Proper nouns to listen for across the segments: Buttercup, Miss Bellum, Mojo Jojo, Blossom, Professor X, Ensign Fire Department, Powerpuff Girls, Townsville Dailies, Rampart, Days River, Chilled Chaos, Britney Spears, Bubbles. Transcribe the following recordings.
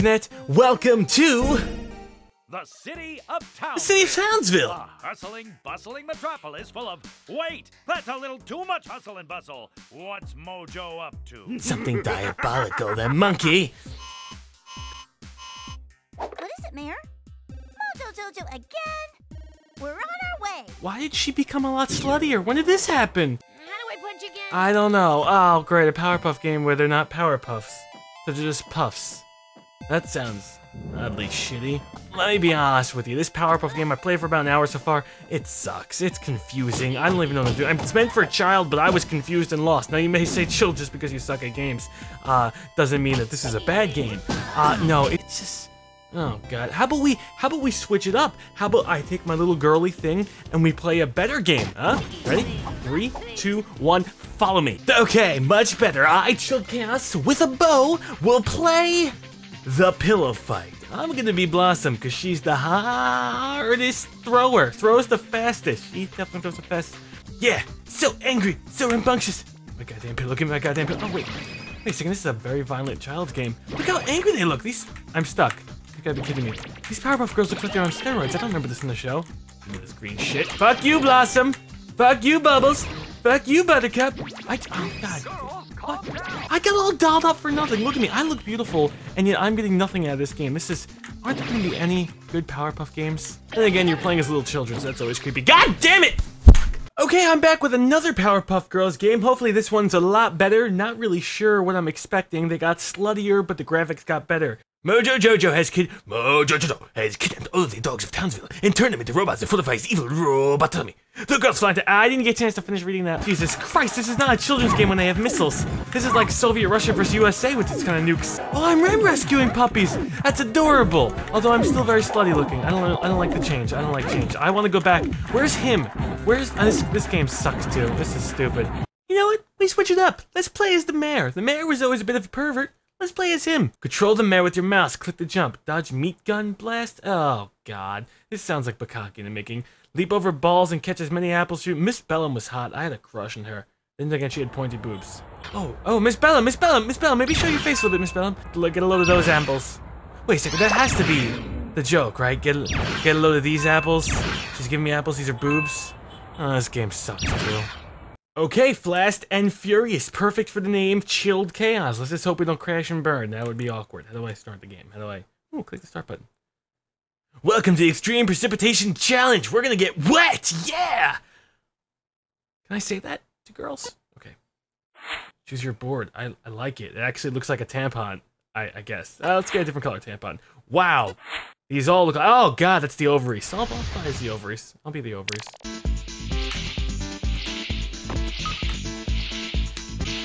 Internet, welcome to the city of Townsville. The city of Townsville. The hustling, bustling metropolis full of, wait, that's a little too much hustle and bustle. What's Mojo up to? Something diabolical, the monkey. What is it, Mayor? Mojo Jojo again? We're on our way. Why did she become a lot sluttier? When did this happen? How do I punch again? I don't know. Oh, great, a Powerpuff game where they're not Powerpuffs. So they're just puffs. That sounds oddly shitty. Let me be honest with you, this Powerpuff game I played for about an hour so far, it sucks, it's confusing, I don't even know what I'm doing. It's meant for a child, but I was confused and lost. Now you may say, chill, just because you suck at games, doesn't mean that this is a bad game. No, it's just, oh god. How about we switch it up? How about I take my little girly thing and we play a better game, huh? Ready? 3, 2, 1, follow me. Okay, much better. I, Chilled Chaos, with a bow, will play the pillow fight. I'm gonna be Blossom because she's the hardest thrower. Throws the fastest. She definitely throws the fastest. Yeah, so angry, so rambunctious. My goddamn pillow, give me my goddamn pillow. Oh, wait a second, this is a very violent child's game. Look how angry they look. These, I'm stuck. You gotta be kidding me. These Powerpuff Girls look like they're on steroids. I don't remember this in the show. Give me this green shit. Fuck you, Blossom. Fuck you, Bubbles. Fuck you, Buttercup. Oh god. What? I got all dolled up for nothing. Look at me. I look beautiful, and yet I'm getting nothing out of this game. Aren't there going to be any good Powerpuff games? And again, you're playing as little children, so that's always creepy. God damn it! Okay, I'm back with another Powerpuff Girls game. Hopefully this one's a lot better. Not really sure what I'm expecting. They got sluttier, but the graphics got better. Mojo Jojo has kidnapped all of the dogs of Townsville and turned them into robots to fortify his evil robot tummy. The girls fly to. I didn't get a chance to finish reading that. Jesus Christ, this is not a children's game when they have missiles. This is like Soviet Russia versus USA with this kind of nukes. Oh, I'm rescuing puppies. That's adorable. Although I'm still very slutty looking. I don't like the change. I don't like change. I want to go back. Where's him? This game sucks too. This is stupid. You know what? We switch it up. Let's play as the mayor. The mayor was always a bit of a pervert. Let's play as him. Control the mayor with your mouse. Click the jump. Dodge meat gun blast. Oh, God. This sounds like Bukkake in the making. Leap over balls and catch as many apples you. Miss Bellum was hot. I had a crush on her. Then again, she had pointy boobs. Oh, Miss Bellum. Maybe show your face a little bit, Miss Bellum. Get a load of those apples. Wait a second. That has to be the joke, right? Get a load of these apples. She's giving me apples. These are boobs. Oh, this game sucks, too. Okay, Fast and Furious, perfect for the name, Chilled Chaos. Let's just hope we don't crash and burn. That would be awkward. How do I start the game? Ooh, click the start button. Welcome to the Extreme Precipitation Challenge. We're gonna get wet, yeah! Can I say that to girls? Okay. Choose your board. I like it. It actually looks like a tampon, I guess. Let's get a different color tampon. Wow. These all look, oh god, that's the ovaries. I'll play as the ovaries. I'll be the ovaries.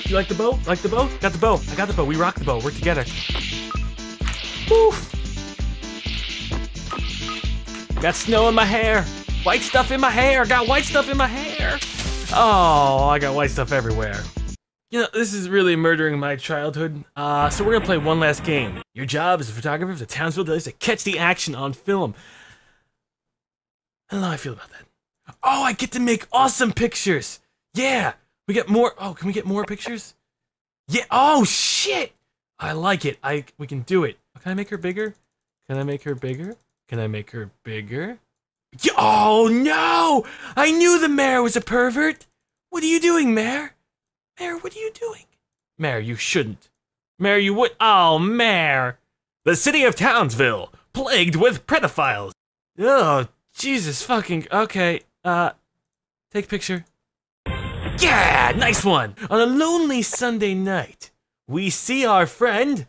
You like the bow? Like the bow? Got the bow. I got the bow. We rock the bow. We're together. Woof! Got snow in my hair. White stuff in my hair. Got white stuff in my hair. Oh, I got white stuff everywhere. You know, this is really murdering my childhood. So we're gonna play one last game. Your job as a photographer of the Townsville Dailies to catch the action on film. I don't know how I feel about that. Oh, I get to make awesome pictures. Yeah! We get more. Oh, can we get more pictures? Yeah. Oh shit! I like it. We can do it. Can I make her bigger? Can I make her bigger? Can I make her bigger? Yeah, oh no! I knew the mayor was a pervert. What are you doing, mayor? Mayor, what are you doing? Mayor, you shouldn't. Mayor, you would. Oh, mayor! The city of Townsville, plagued with pedophiles. Oh, Jesus fucking. Okay. Take picture. Yeah, nice one! On a lonely Sunday night, we see our friend,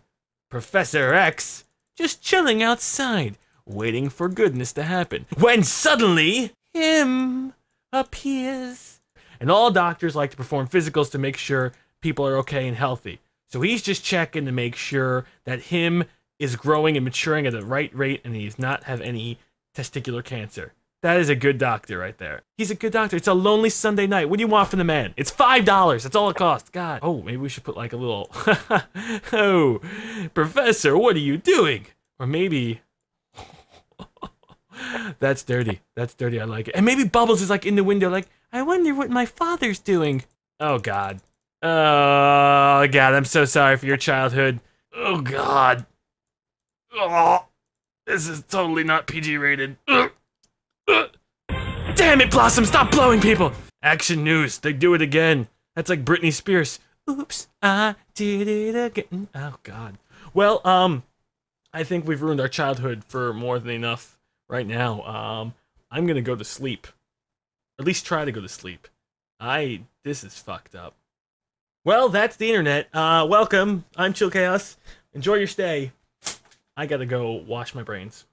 Professor X, just chilling outside, waiting for goodness to happen. When suddenly, him appears. And all doctors like to perform physicals to make sure people are okay and healthy. So he's just checking to make sure that him is growing and maturing at the right rate and he does not have any testicular cancer. That is a good doctor right there. He's a good doctor. It's a lonely Sunday night. What do you want from the man? It's $5. That's all it costs. God. Oh, maybe we should put like a little... Oh, Professor, what are you doing? Or maybe... That's dirty. That's dirty. I like it. And maybe Bubbles is like in the window like, I wonder what my father's doing. Oh, God. Oh, God. I'm so sorry for your childhood. Oh, God. Oh, this is totally not PG rated. Damn it, Blossom, stop blowing people! Action news, they do it again. That's like Britney Spears. Oops, I did it again. Oh, God. Well, I think we've ruined our childhood for more than enough right now. I'm gonna go to sleep. At least try to go to sleep. This is fucked up. Well, that's the internet. Welcome. I'm Chilled Chaos. Enjoy your stay. I gotta go wash my brains.